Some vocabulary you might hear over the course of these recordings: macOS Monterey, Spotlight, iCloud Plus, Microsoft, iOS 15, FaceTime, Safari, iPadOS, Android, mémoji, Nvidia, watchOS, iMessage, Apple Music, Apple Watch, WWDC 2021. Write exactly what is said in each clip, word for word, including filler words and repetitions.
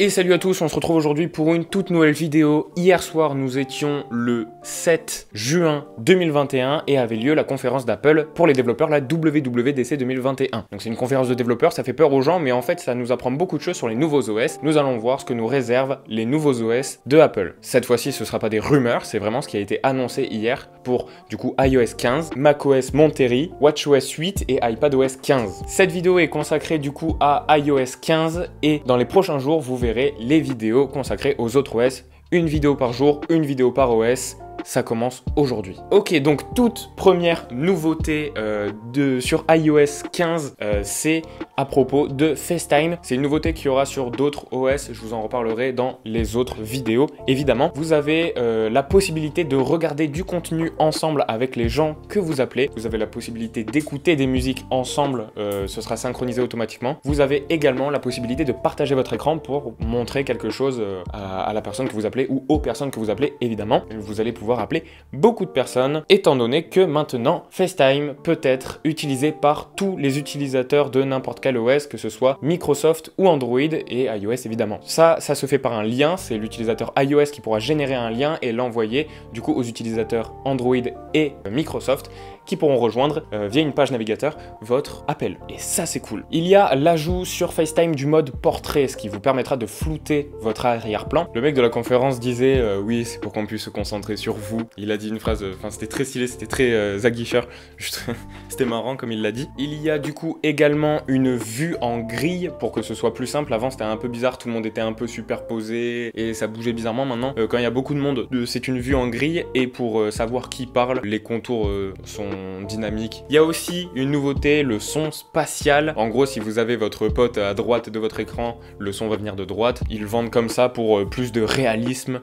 Et salut à tous, on se retrouve aujourd'hui pour une toute nouvelle vidéo. Hier soir, nous étions le sept juin deux mille vingt et un et avait lieu la conférence d'Apple pour les développeurs, la W W D C deux mille vingt et un. Donc c'est une conférence de développeurs, ça fait peur aux gens, mais en fait ça nous apprend beaucoup de choses sur les nouveaux O S. Nous allons voir ce que nous réservent les nouveaux O S de Apple. Cette fois-ci, ce ne sera pas des rumeurs, c'est vraiment ce qui a été annoncé hier pour du coup iOS quinze, macOS Monterey, watchOS huit et iPadOS quinze. Cette vidéo est consacrée du coup à iOS quinze et dans les prochains jours, vous verrez les vidéos consacrées aux autres O S, une vidéo par jour, une vidéo par O S, ça commence aujourd'hui. Ok, donc toute première nouveauté euh, de, sur iOS quinze, euh, c'est à propos de FaceTime. C'est une nouveauté qu'il y aura sur d'autres O S, je vous en reparlerai dans les autres vidéos. Évidemment, vous avez euh, la possibilité de regarder du contenu ensemble avec les gens que vous appelez. Vous avez la possibilité d'écouter des musiques ensemble, euh, ce sera synchronisé automatiquement. Vous avez également la possibilité de partager votre écran pour montrer quelque chose euh, à, à la personne que vous appelez ou aux personnes que vous appelez, évidemment. Vous allez pouvoir appeler beaucoup de personnes, étant donné que maintenant FaceTime peut être utilisé par tous les utilisateurs de n'importe quel O S, que ce soit Microsoft ou Android et iOS évidemment. Ça, ça se fait par un lien, c'est l'utilisateur iOS qui pourra générer un lien et l'envoyer du coup aux utilisateurs Android et Microsoft qui pourront rejoindre euh, via une page navigateur votre appel. Et ça, c'est cool. Il y a l'ajout sur FaceTime du mode portrait, ce qui vous permettra de flouter votre arrière-plan. Le mec de la conférence disait euh, oui, c'est pour qu'on puisse se concentrer sur vous. Il a dit une phrase, enfin euh, c'était très stylé, c'était très euh, aguicheur. C'était marrant comme il l'a dit. Il y a du coup également une vue en grille pour que ce soit plus simple. Avant, c'était un peu bizarre, tout le monde était un peu superposé et ça bougeait bizarrement. Maintenant, euh, quand il y a beaucoup de monde, euh, c'est une vue en grille et pour euh, savoir qui parle, les contours euh, sont dynamique. Il y a aussi une nouveauté, le son spatial. En gros, si vous avez votre pote à droite de votre écran, le son va venir de droite. Ils vendent comme ça pour plus de réalisme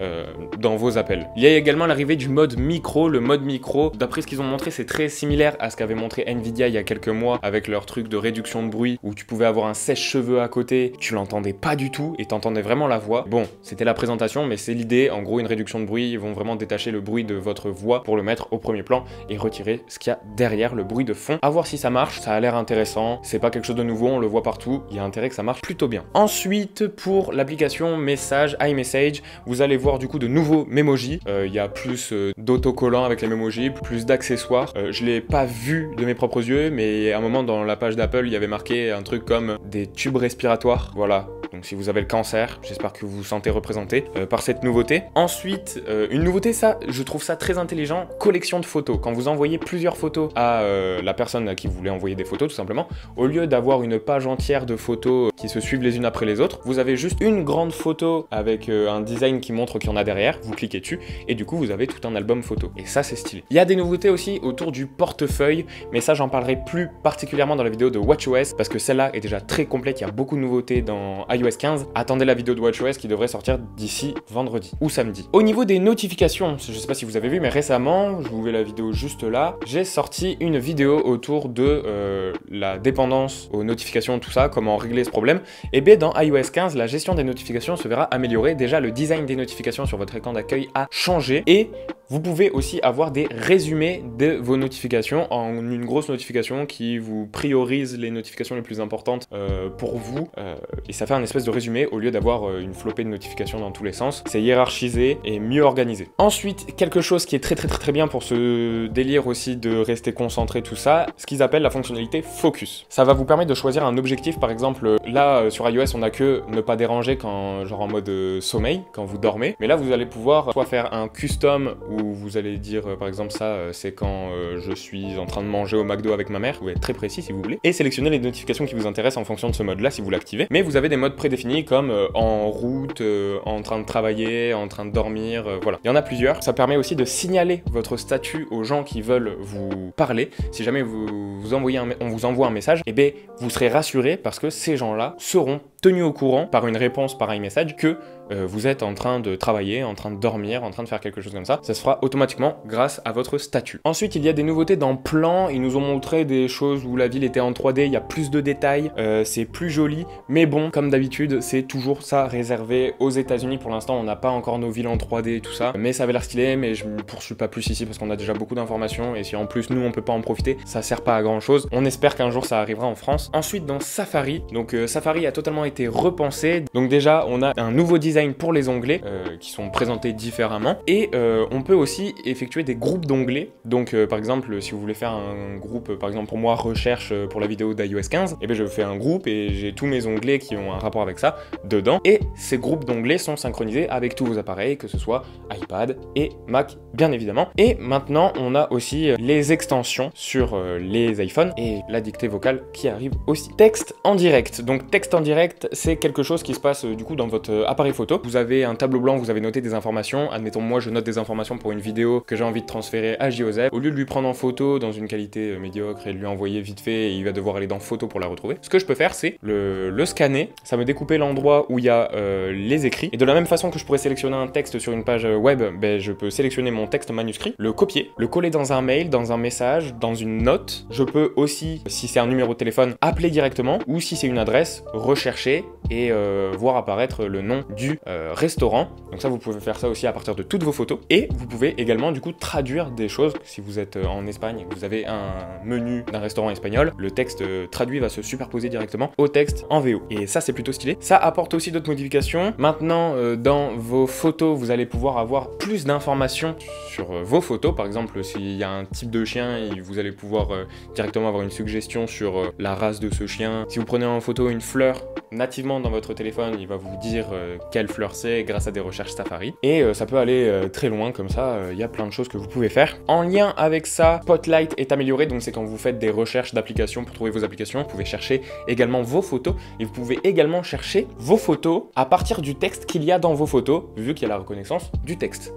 euh, dans vos appels. Il y a également l'arrivée du mode micro. Le mode micro, d'après ce qu'ils ont montré, c'est très similaire à ce qu'avait montré Nvidia il y a quelques mois avec leur truc de réduction de bruit où tu pouvais avoir un sèche-cheveux à côté, tu l'entendais pas du tout et t'entendais vraiment la voix. Bon, c'était la présentation, mais c'est l'idée. En gros, une réduction de bruit, ils vont vraiment détacher le bruit de votre voix pour le mettre au premier plan et retirer ce qu'il y a derrière, le bruit de fond. À voir si ça marche, ça a l'air intéressant, c'est pas quelque chose de nouveau, on le voit partout, il y a intérêt que ça marche plutôt bien. Ensuite, pour l'application message, iMessage, vous allez voir du coup de nouveaux mémojis. Il euh, y a plus euh, d'autocollants avec les mémojis, plus d'accessoires. Euh, je l'ai pas vu de mes propres yeux, mais à un moment dans la page d'Apple, il y avait marqué un truc comme des tubes respiratoires, voilà. Donc si vous avez le cancer, j'espère que vous vous sentez représenté euh, par cette nouveauté. Ensuite, euh, une nouveauté, ça, je trouve ça très intelligent, collection de photos. Quand vous envoyez plusieurs photos à euh, la personne à qui vous voulez envoyer des photos, tout simplement, au lieu d'avoir une page entière de photos qui se suivent les unes après les autres, vous avez juste une grande photo avec euh, un design qui montre qu'il y en a derrière, vous cliquez dessus, et du coup, vous avez tout un album photo. Et ça, c'est stylé. Il y a des nouveautés aussi autour du portefeuille, mais ça, j'en parlerai plus particulièrement dans la vidéo de watchOS, parce que celle-là est déjà très complète, il y a beaucoup de nouveautés dans iOS quinze, attendez la vidéo de watchOS qui devrait sortir d'ici vendredi ou samedi. Au niveau des notifications, je sais pas si vous avez vu, mais récemment, je vous mets la vidéo juste là, j'ai sorti une vidéo autour de euh, la dépendance aux notifications, tout ça, comment régler ce problème. Et bien dans iOS quinze, la gestion des notifications se verra améliorée. Déjà, le design des notifications sur votre écran d'accueil a changé et vous pouvez aussi avoir des résumés de vos notifications en une grosse notification qui vous priorise les notifications les plus importantes euh, pour vous. Euh, et ça fait un espèce de résumé au lieu d'avoir euh, une flopée de notifications dans tous les sens. C'est hiérarchisé et mieux organisé. Ensuite, quelque chose qui est très très très très bien pour ce délire aussi de rester concentré, tout ça, ce qu'ils appellent la fonctionnalité focus. Ça va vous permettre de choisir un objectif. Par exemple, là euh, sur iOS, on n'a que ne pas déranger quand genre en mode euh, sommeil, quand vous dormez. Mais là, vous allez pouvoir soit faire un custom ou où vous allez dire euh, par exemple ça euh, c'est quand euh, je suis en train de manger au McDo avec ma mère, vous pouvez être très précis si vous voulez, et sélectionner les notifications qui vous intéressent en fonction de ce mode là si vous l'activez. Mais vous avez des modes prédéfinis comme euh, en route, euh, en train de travailler, en train de dormir, euh, voilà. Il y en a plusieurs. Ça permet aussi de signaler votre statut aux gens qui veulent vous parler. Si jamais vous, vous envoyez un, on vous envoie un message, et bien vous serez rassuré parce que ces gens là seront tenus au courant par une réponse par iMessage que euh, vous êtes en train de travailler, en train de dormir, en train de faire quelque chose comme ça. Ça se fera automatiquement grâce à votre statut. Ensuite, il y a des nouveautés dans plan. Ils nous ont montré des choses où la ville était en trois D, il y a plus de détails, euh, c'est plus joli, mais bon, comme d'habitude, c'est toujours ça réservé aux États-Unis. Pour l'instant, on n'a pas encore nos villes en trois D et tout ça, mais ça avait l'air stylé, mais je ne poursuis pas plus ici parce qu'on a déjà beaucoup d'informations et si en plus nous on peut pas en profiter, ça sert pas à grand chose. On espère qu'un jour ça arrivera en France. Ensuite, dans Safari, donc euh, Safari a totalement été repensé. Donc déjà, on a un nouveau design pour les onglets euh, qui sont présentés différemment. Et euh, on peut aussi effectuer des groupes d'onglets. Donc euh, par exemple, si vous voulez faire un groupe, par exemple pour moi, recherche pour la vidéo d'iOS quinze, et bien je fais un groupe et j'ai tous mes onglets qui ont un rapport avec ça dedans. Et ces groupes d'onglets sont synchronisés avec tous vos appareils, que ce soit iPad et Mac, bien évidemment. Et maintenant, on a aussi les extensions sur euh, les iPhones et la dictée vocale qui arrive aussi. Texte en direct. Donc texte en direct, c'est quelque chose qui se passe euh, du coup dans votre euh, appareil photo. Vous avez un tableau blanc, vous avez noté des informations. Admettons, moi je note des informations pour une vidéo que j'ai envie de transférer à Joseph. Au lieu de lui prendre en photo dans une qualité euh, médiocre et de lui envoyer vite fait, et il va devoir aller dans photo pour la retrouver. Ce que je peux faire, c'est le, le scanner. Ça me découpe l'endroit où il y a euh, les écrits. Et de la même façon que je pourrais sélectionner un texte sur une page web, ben, je peux sélectionner mon texte manuscrit, le copier, le coller dans un mail, dans un message, dans une note. Je peux aussi, si c'est un numéro de téléphone, appeler directement, ou si c'est une adresse, rechercher et euh, voir apparaître le nom du euh, restaurant. Donc ça, vous pouvez faire ça aussi à partir de toutes vos photos. Et vous pouvez également du coup traduire des choses. Si vous êtes en Espagne, vous avez un menu d'un restaurant espagnol, le texte traduit va se superposer directement au texte en V O. Et ça, c'est plutôt stylé. Ça apporte aussi d'autres modifications. Maintenant, euh, dans vos photos, vous allez pouvoir avoir plus d'informations sur euh, vos photos. Par exemple, s'il y a un type de chien, vous allez pouvoir euh, directement avoir une suggestion sur euh, la race de ce chien. Si vous prenez en photo une fleur, nativement dans votre téléphone, il va vous dire euh, quelle fleur c'est grâce à des recherches Safari. Et euh, ça peut aller euh, très loin comme ça. Il euh, y a plein de choses que vous pouvez faire. En lien avec ça, Spotlight est amélioré. Donc c'est quand vous faites des recherches d'applications pour trouver vos applications, vous pouvez chercher également vos photos et vous pouvez également chercher vos photos à partir du texte qu'il y a dans vos photos, vu qu'il y a la reconnaissance du texte.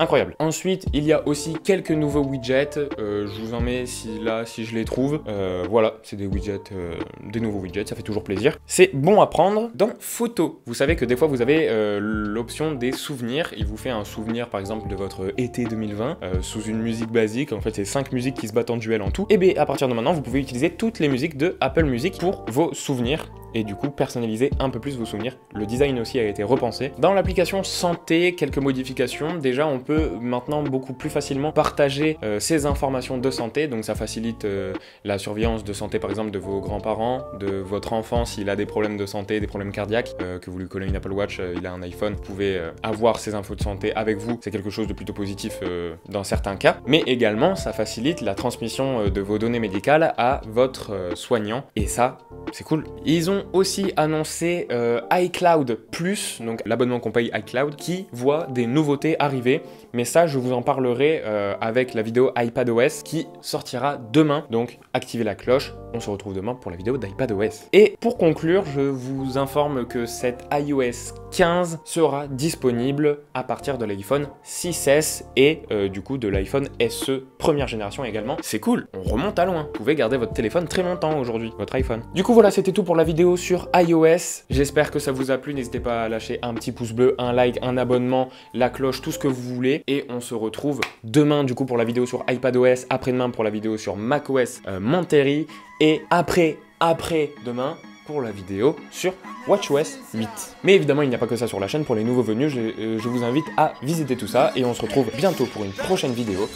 Incroyable. Ensuite, il y a aussi quelques nouveaux widgets. Euh, je vous en mets si là, si je les trouve. Euh, voilà, c'est des widgets, euh, des nouveaux widgets, ça fait toujours plaisir. C'est bon à prendre dans photos. Vous savez que des fois, vous avez euh, l'option des souvenirs. Il vous fait un souvenir, par exemple, de votre été deux mille vingt euh, sous une musique basique. En fait, c'est cinq musiques qui se battent en duel en tout. Et bien, à partir de maintenant, vous pouvez utiliser toutes les musiques de Apple Music pour vos souvenirs. Et du coup personnaliser un peu plus vos souvenirs. Le design aussi a été repensé. Dans l'application santé, quelques modifications. Déjà, on peut maintenant beaucoup plus facilement partager euh, ces informations de santé. Donc ça facilite euh, la surveillance de santé, par exemple, de vos grands-parents, de votre enfant s'il a des problèmes de santé, des problèmes cardiaques, euh, que vous lui collez une Apple Watch, euh, il a un iPhone, vous pouvez euh, avoir ces infos de santé avec vous. C'est quelque chose de plutôt positif euh, dans certains cas. Mais également, ça facilite la transmission euh, de vos données médicales à votre euh, soignant. Et ça, c'est cool. Ils ont aussi annoncé euh, iCloud Plus, donc l'abonnement qu'on paye iCloud, qui voit des nouveautés arriver. Mais ça, je vous en parlerai euh, avec la vidéo iPadOS qui sortira demain. Donc, activez la cloche. On se retrouve demain pour la vidéo d'iPadOS. Et pour conclure, je vous informe que cette iOS quinze sera disponible à partir de l'iPhone six S et euh, du coup de l'iPhone S E première génération également. C'est cool, on remonte à loin. Vous pouvez garder votre téléphone très longtemps aujourd'hui, votre iPhone. Du coup, voilà, c'était tout pour la vidéo sur iOS. J'espère que ça vous a plu. N'hésitez pas à lâcher un petit pouce bleu, un like, un abonnement, la cloche, tout ce que vous voulez. Et on se retrouve demain du coup pour la vidéo sur iPadOS, après-demain pour la vidéo sur macOS euh, Monterey et après, après-demain pour la vidéo sur watchOS huit. Mais évidemment, il n'y a pas que ça sur la chaîne. Pour les nouveaux venus, je, euh, je vous invite à visiter tout ça et on se retrouve bientôt pour une prochaine vidéo.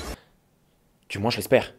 Du moins, je l'espère.